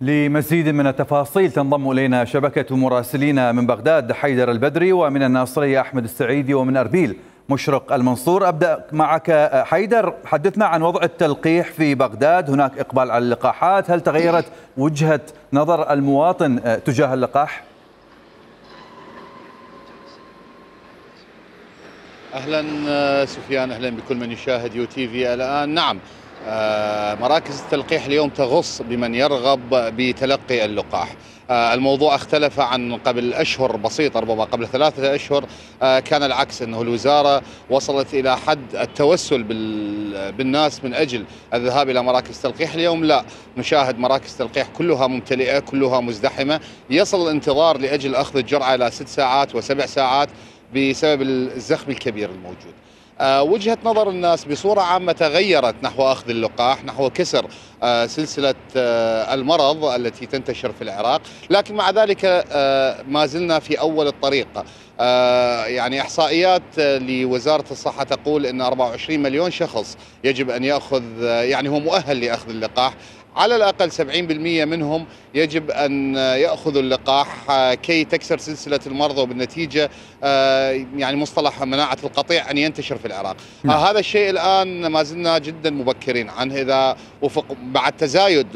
لمزيد من التفاصيل تنضم إلينا شبكة مراسلين من بغداد حيدر البدري، ومن الناصرية أحمد السعيدي، ومن أربيل مشرق المنصور. أبدأ معك حيدر، حدثنا عن وضع التلقيح في بغداد. هناك إقبال على اللقاحات، هل تغيرت وجهة نظر المواطن تجاه اللقاح؟ أهلا سفيان، أهلا بكل من يشاهد يو تي في الآن. نعم، مراكز التلقيح اليوم تغص بمن يرغب بتلقي اللقاح. الموضوع اختلف عن قبل أشهر بسيطة، ربما قبل 3 أشهر كان العكس، أنه الوزارة وصلت إلى حد التوسل بالناس من أجل الذهاب إلى مراكز تلقيح. اليوم لا، نشاهد مراكز تلقيح كلها ممتلئة، كلها مزدحمة، يصل الانتظار لأجل أخذ الجرعة إلى 6 ساعات و7 ساعات بسبب الزخم الكبير الموجود. وجهة نظر الناس بصورة عامة تغيرت نحو أخذ اللقاح، نحو كسر سلسلة المرض التي تنتشر في العراق، لكن مع ذلك ما زلنا في أول الطريق. يعني إحصائيات لوزارة الصحة تقول أن 24 مليون شخص يجب أن يأخذ، يعني هو مؤهل لأخذ اللقاح، على الأقل 70% منهم يجب أن يأخذوا اللقاح كي تكسر سلسلة المرض، وبالنتيجة يعني مصطلح مناعة القطيع أن ينتشر في العراق. هذا الشيء الآن ما زلنا جدا مبكرين عنه. إذا بعد تزايد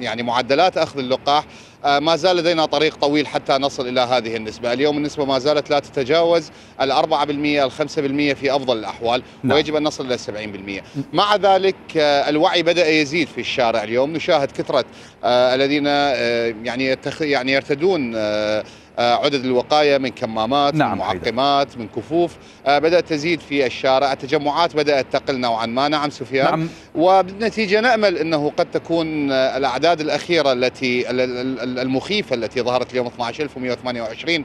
يعني معدلات أخذ اللقاح ما زال لدينا طريق طويل حتى نصل إلى هذه النسبة. اليوم النسبة ما زالت لا تتجاوز 4% 5% في أفضل الأحوال، ويجب أن نصل إلى 70%. مع ذلك الوعي بدأ يزيد في الشارع. اليوم نشاهد كثرة الذين يعني يرتدون عدد الوقاية من كمامات، من معقمات، من كفوف، بدأت تزيد في الشارع. التجمعات بدأت تقل نوعا ما. نعم سفيان. وبالنتيجة نأمل أنه قد تكون الأعداد الأخيرة التي المخيفة التي ظهرت اليوم، 12128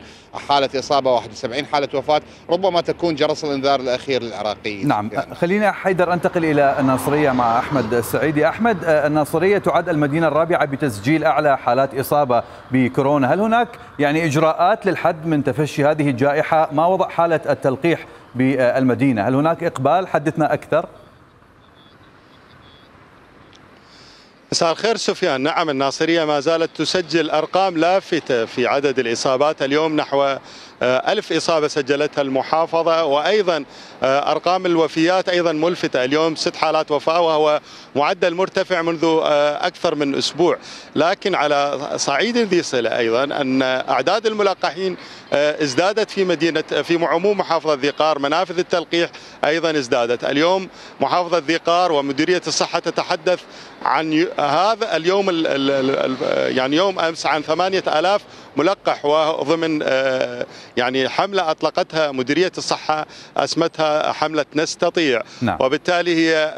حالة إصابة، 71 حالة وفاة، ربما تكون جرس الإنذار الأخير للعراقيين. نعم يعني. خلينا حيدر أنتقل إلى الناصرية مع أحمد السعيدي. أحمد، الناصرية تعد المدينة الرابعة بتسجيل أعلى حالات إصابة بكورونا. هل هناك يعني إجراءات للحد من تفشي هذه الجائحة؟ ما وضع حالة التلقيح بالمدينة؟ هل هناك إقبال؟ حدثنا أكثر. مساء الخير سفيان. نعم، الناصرية ما زالت تسجل أرقام لافتة في عدد الإصابات. اليوم نحو 1000 إصابة سجلتها المحافظة، وأيضا أرقام الوفيات أيضا ملفتة. اليوم 6 حالات وفاة، وهو معدل مرتفع منذ أكثر من أسبوع. لكن على صعيد ذي صلة أيضا أن أعداد الملقحين ازدادت في عموم محافظة ذي قار. منافذ التلقيح أيضا ازدادت. اليوم محافظة ذي قار ومديرية الصحة تتحدث عن هذا اليوم يعني يوم أمس عن 8000 ملقح، وضمن يعني حملة أطلقتها مديرية الصحة أسمتها حملة نستطيع. وبالتالي هي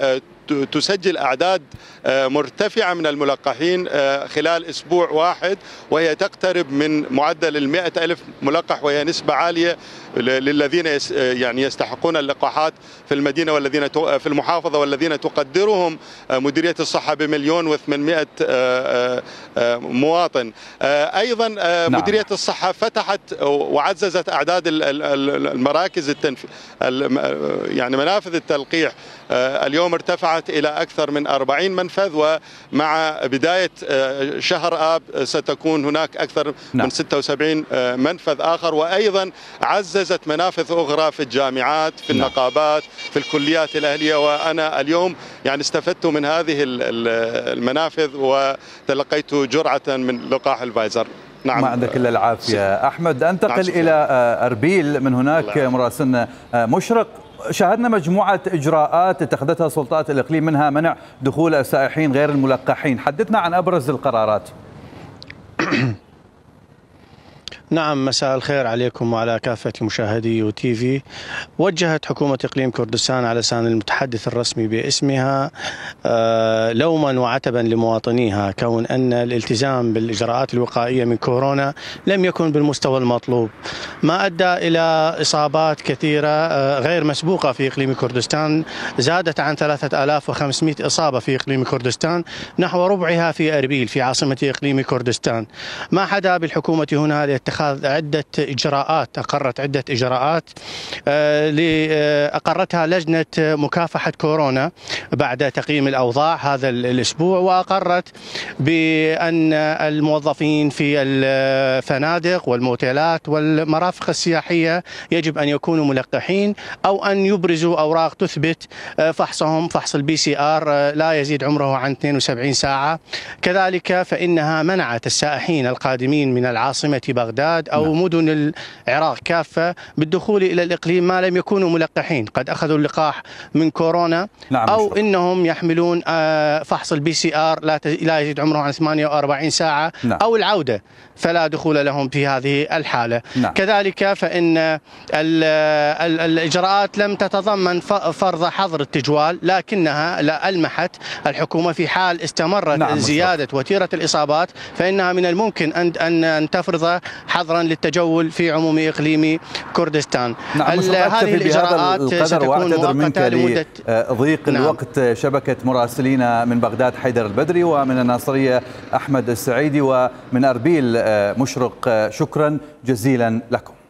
تسجل أعداد مرتفعة من الملقحين خلال أسبوع واحد، وهي تقترب من معدل 100,000 ملقح، وهي نسبة عالية للذين يعني يستحقون اللقاحات في المدينة والذين في المحافظة، والذين تقدرهم مديرية الصحة ب1,800,000 مواطن. أيضا مديرية الصحة فتحت وعززت أعداد المراكز يعني منافذ التلقيح. اليوم ارتفعت إلى أكثر من 40 منفذ، ومع بداية شهر آب ستكون هناك أكثر من 76 منفذ آخر. وأيضا عززت منافذ أخرى في الجامعات، في النقابات، في الكليات الأهلية. وأنا اليوم يعني استفدت من هذه المنافذ وتلقيت جرعة من لقاح الفايزر. نعم، ما عندك إلا العافية أحمد. أنتقل إلى أربيل، من هناك مراسلنا مشرق. شاهدنا مجموعة إجراءات اتخذتها سلطات الإقليم، منها منع دخول السائحين غير الملقحين. حدثنا عن أبرز القرارات. نعم، مساء الخير عليكم وعلى كافة المشاهدي وتيفي. وجهت حكومة إقليم كردستان على لسان المتحدث الرسمي باسمها لوما وعتبا لمواطنيها، كون أن الالتزام بالإجراءات الوقائية من كورونا لم يكن بالمستوى المطلوب، ما أدى إلى إصابات كثيرة غير مسبوقة في إقليم كردستان، زادت عن 3500 إصابة في إقليم كردستان، نحو ربعها في أربيل في عاصمة إقليم كردستان. ما حدا بالحكومة هنا للتخلص اتخاذ عدة إجراءات، أقرت عدة إجراءات أقرتها لجنة مكافحة كورونا بعد تقييم الأوضاع هذا الأسبوع، وأقرت بأن الموظفين في الفنادق والموتيلات والمرافق السياحية يجب أن يكونوا ملقحين أو أن يبرزوا أوراق تثبت فحصهم، فحص البي سي آر لا يزيد عمره عن 72 ساعة. كذلك فإنها منعت السائحين القادمين من العاصمة بغداد أو مدن العراق كافة بالدخول إلى الإقليم ما لم يكونوا ملقحين، قد أخذوا اللقاح من كورونا أو إنهم يحملون فحص البي سي آر لا يزيد عمره عن 48 ساعة أو العودة، فلا دخول لهم في هذه الحالة. كذلك فإن الإجراءات لم تتضمن فرض حظر التجوال، لكنها ألمحت الحكومة في حال استمرت زيادة وتيرة الإصابات فإنها من الممكن أن تفرض حظرا للتجول في عموم إقليم كردستان. هذه الإجراءات ستكون مؤقتة لمدة ضيق الوقت. شبكة مراسلينا من بغداد حيدر البدري، ومن الناصرية أحمد السعيدي، ومن أربيل مشرق، شكرا جزيلا لكم.